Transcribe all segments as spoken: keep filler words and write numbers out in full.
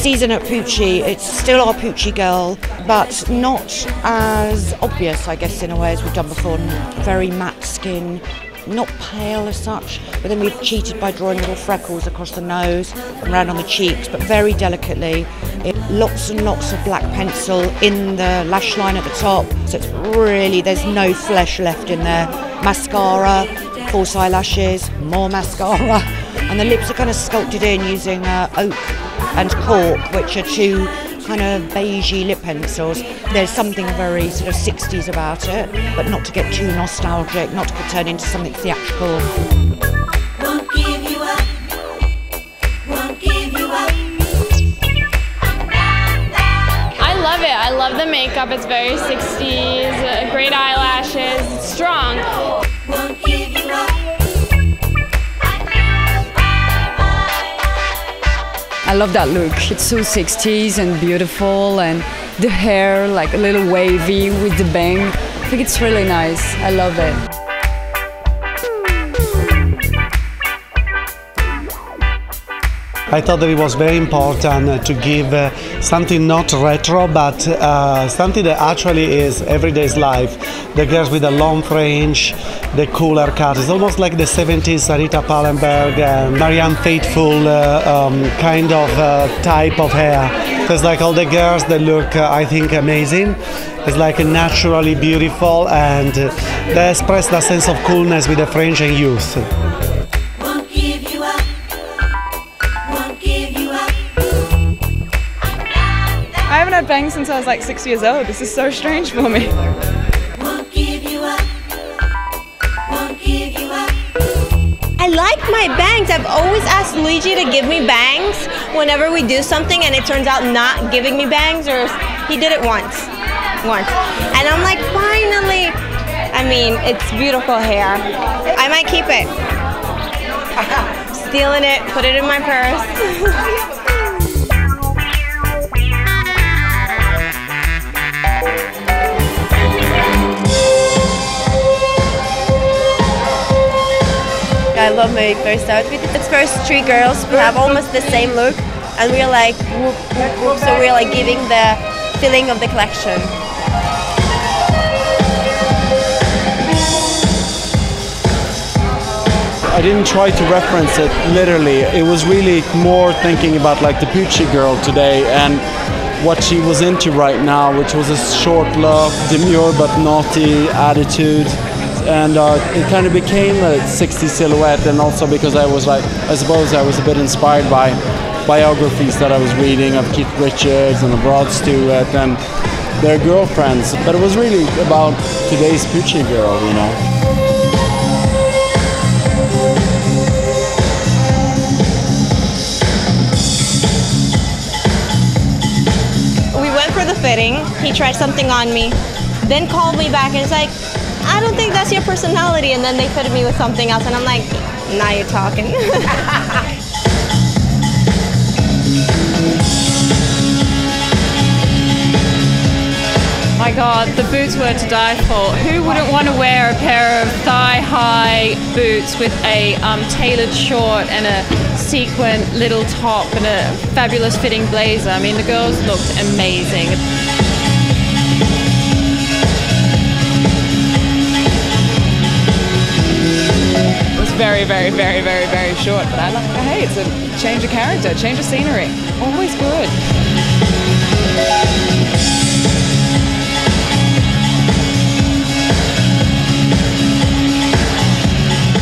season at Pucci, it's still our Pucci girl, but not as obvious, I guess, in a way as we've done before. Very matte skin, not pale as such, but then we've cheated by drawing little freckles across the nose and round on the cheeks, but very delicately. It, lots and lots of black pencil in the lash line at the top, so it's really, there's no flesh left in there. Mascara, false eyelashes, more mascara, and the lips are kind of sculpted in using uh, oak and cork, which are two kind of beigey lip pencils. There's something very sort of sixties about it, but not to get too nostalgic, not to get turned into something theatrical. Won't give you up, won't give you up. I love it, I love the makeup, it's very sixties, great eyelashes, it's strong. Won't give you up. I love that look. It's so sixties and beautiful, and the hair like a little wavy with the bang. I think it's really nice. I love it. I thought that it was very important to give uh, something not retro, but uh, something that actually is everyday's life. The girls with the long fringe, the cooler cut. It's almost like the seventies Anita Pallenberg, uh, Marianne Faithfull uh, um, kind of uh, type of hair. It's like all the girls that look, uh, I think, amazing. It's like naturally beautiful, and they express that sense of coolness with the fringe and youth. I haven't had bangs since I was like six years old. This is so strange for me. I like my bangs. I've always asked Luigi to give me bangs whenever we do something, and it turns out not giving me bangs, or he did it once, once. And I'm like, finally. I mean, it's beautiful hair. I might keep it. Stealing it, put it in my purse. I love my first outfit. It's first three girls who have almost the same look, and we're like whoop, whoop, whoop, so we're like giving the feeling of the collection. I didn't try to reference it literally. It was really more thinking about like the Pucci girl today and what she was into right now, which was a short love, demure but naughty attitude. And uh, it kind of became a sixties silhouette, and also because I was like, I suppose I was a bit inspired by biographies that I was reading of Keith Richards and of Rod Stewart and their girlfriends. But it was really about today's Pucci girl, you know. We went for the fitting, he tried something on me, then called me back and was like, I don't think that's your personality, and then they fitted me with something else, and I'm like, now you're talking. My God, the boots were to die for. Who wouldn't want to wear a pair of thigh-high boots with a um, tailored short and a sequin little top and a fabulous fitting blazer? I mean, the girls looked amazing. Very, very, very, very, very short, but I like, hey, it's a change of character, change of scenery. Always good.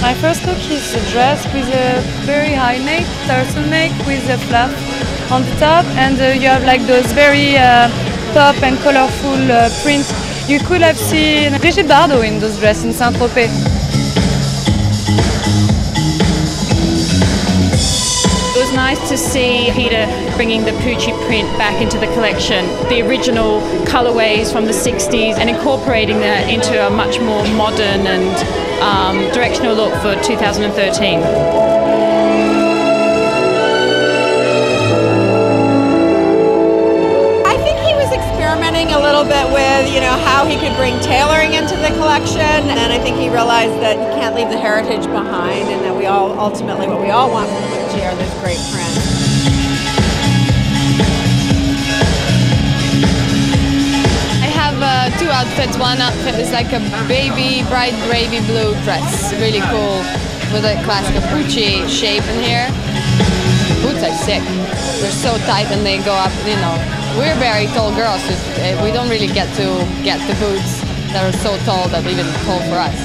My first look is a dress with a very high neck, torso neck, with a fluff on the top, and uh, you have like those very uh, pop and colorful uh, prints. You could have seen Brigitte Bardot in those dresses in Saint-Tropez. It was nice to see Peter bringing the Pucci print back into the collection, the original colorways from the sixties, and incorporating that into a much more modern and um, directional look for two thousand thirteen. I think he was experimenting a little bit with, you know, how he could bring tailoring into the collection, and I think he realized that you can't leave the heritage behind, and that we all ultimately what we all want. Are those great friends. outfit. One outfit is like a baby, bright navy blue dress, really cool, with a classical Pucci shape in here. Boots are sick. They're so tight and they go up, you know. We're very tall girls, so we don't really get to get the boots that are so tall that even tall for us.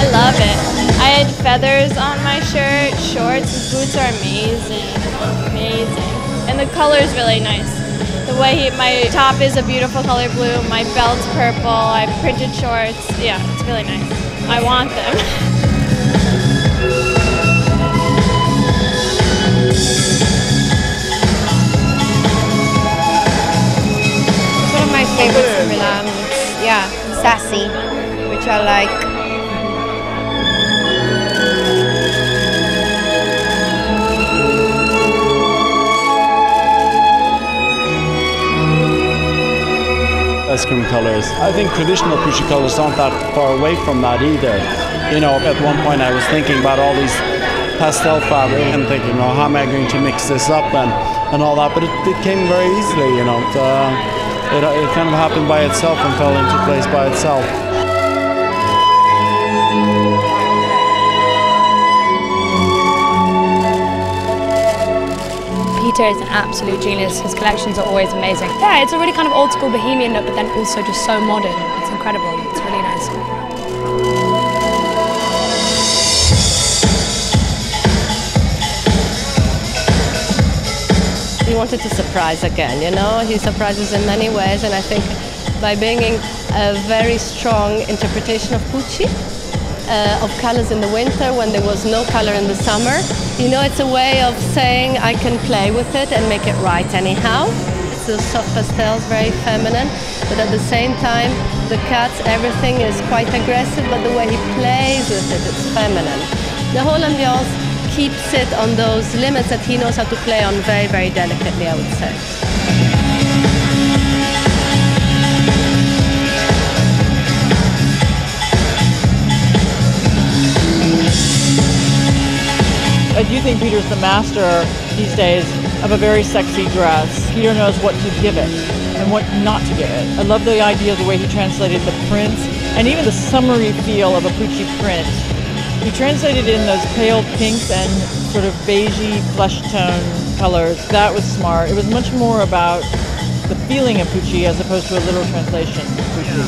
I love it. I had feathers on my shirt, shorts, boots are amazing, amazing. And the color is really nice. The way he, my top is a beautiful color blue, my belt's purple, I printed shorts. Yeah, it's really nice. I want them. It's one of my favorites in Milan. It's, yeah, sassy, which I like. Ice cream colors. I think traditional Pucci colors aren't that far away from that either. You know, at one point I was thinking about all these pastel fabric and thinking, oh, how am I going to mix this up and, and all that, but it, it came very easily, you know. It, uh, it, it kind of happened by itself and fell into place by itself. Peter is an absolute genius. His collections are always amazing. Yeah, it's a really kind of old school bohemian look, but then also just so modern. It's incredible. It's really nice. He wanted to surprise again, you know? He surprises in many ways, and I think by bringing a very strong interpretation of Pucci, Uh, of colors in the winter when there was no color in the summer. You know, it's a way of saying I can play with it and make it right anyhow. It's the soft pastels, very feminine, but at the same time, the cuts, everything is quite aggressive, but the way he plays with it, it's feminine. The whole ambiance keeps it on those limits that he knows how to play on very, very delicately, I would say. I do think Peter's the master these days of a very sexy dress. Peter knows what to give it and what not to give it. I love the idea of the way he translated the prints and even the summery feel of a Pucci print. He translated in those pale pinks and sort of beigey flesh tone colors. That was smart. It was much more about the feeling of Pucci as opposed to a literal translation of Pucci.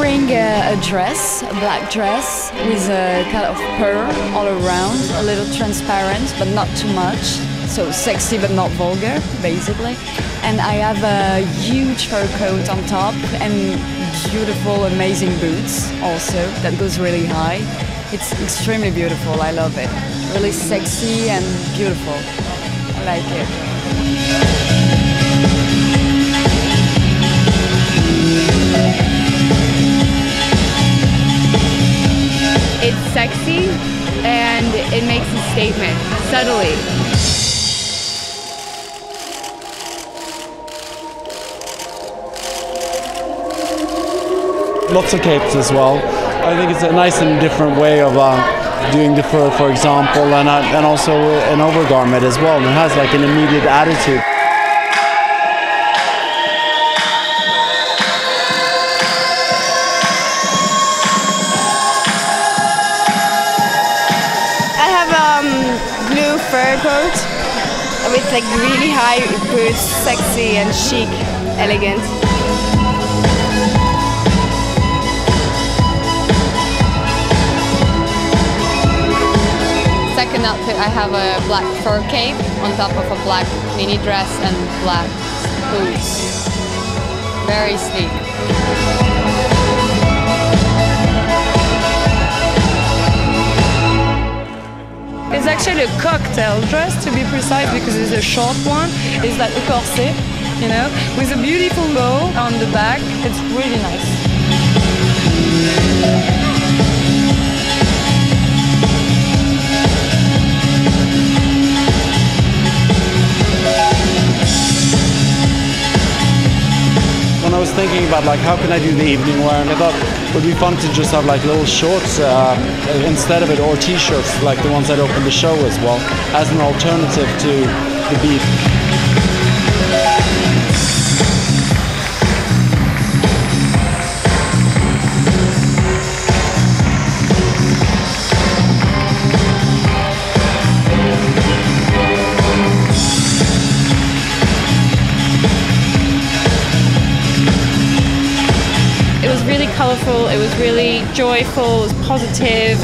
Wearing a, a dress, a black dress, with a kind of pearl all around, a little transparent, but not too much. So sexy, but not vulgar, basically. And I have a huge fur coat on top and beautiful, amazing boots also, that goes really high. It's extremely beautiful, I love it. Really sexy and beautiful. I like it. It's sexy, and it makes a statement, subtly. Lots of capes as well. I think it's a nice and different way of uh, doing the fur, for example, and, uh, and also an overgarment as well, and it has like an immediate attitude. Coat with like really high boots, sexy and chic, elegant. Second outfit, I have a black fur cape on top of a black mini dress and black boots. Very sleek. It's actually a cocktail dress, to be precise, because it's a short one. It's like a corset, you know, with a beautiful bow on the back. It's really nice. thinking about like how can I do the evening wear, and I thought it would be fun to just have like little shorts uh, instead of it, or t-shirts like the ones that opened the show as well, as an alternative to the beat. Colourful, it was really joyful, it was positive.